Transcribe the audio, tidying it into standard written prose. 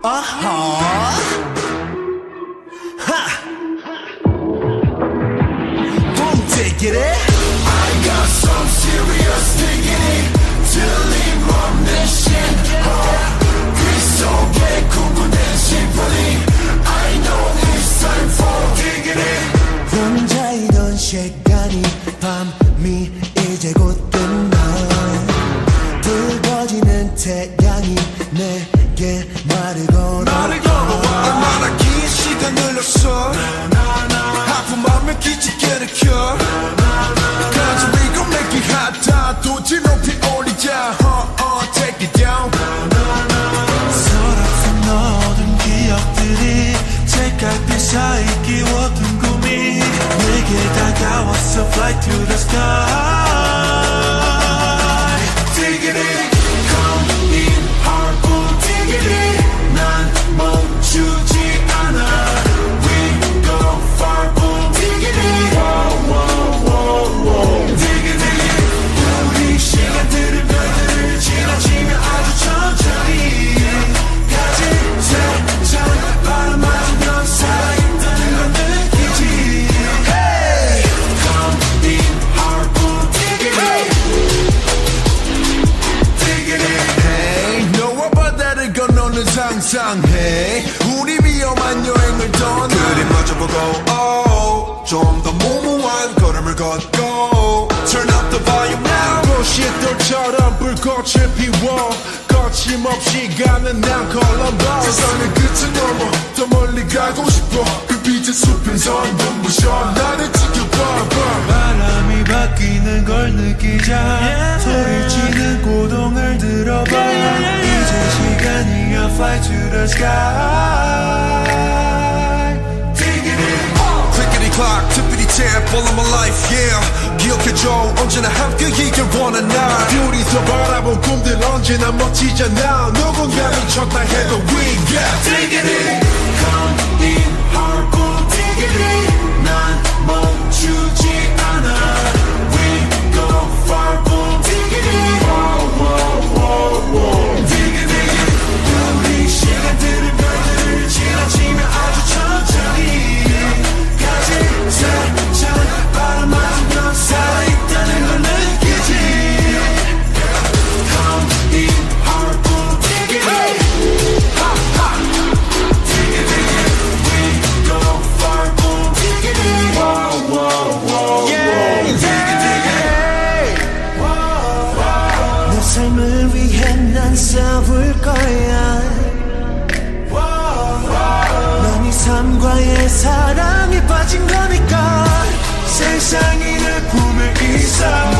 Don't take it, eh? I got some serious dignity to leave my mission. 그래서 개구부된 심포니 I know it's time for dignity. 혼자이던 시간이 밤이 이제 곧 끝나. 뜨거지는 태양이 내게 말을 걸어. 얼마나 긴 시간 흘렀어. 아픈 맘에 기지개를 켜. 가지고 내게 하다 도지 높이 올리자. Take it down. 서랍에 넣어둔 기억들이 책갈피 사이 끼워둔 꿈이 내게 다가왔어. Fly to the sky. Dig it in. 상상해 우리 위험한 여행을 떠나 그림마저 보고 좀 더 무모한 걸음을 걷고 Turn up the volume now 꽃잎들처럼 불꽃을 피워 거침없이 가는 난 콜럼버스 세상의 끝을 넘어 더 멀리 가고 싶어 그 빛의 수평선 눈부셔 나를 지켜봐 바람이 바뀌는 걸 느끼자 yeah. 소리치는 고동을 들어봐 yeah, yeah, yeah. 이제 시간이야 fly to the sky Digging in Clickety clock tippity tap all of my life yeah 기억해줘 언제나 함께이길 원한 날 둘이서 바라본 꿈들 언제나 멋지잖아 누군가 미쳤다 해도 we got Digging in Come in hardcore Digging in 난 멈추지 않아 사랑에 빠진 거니까 세상이 내 품에 있어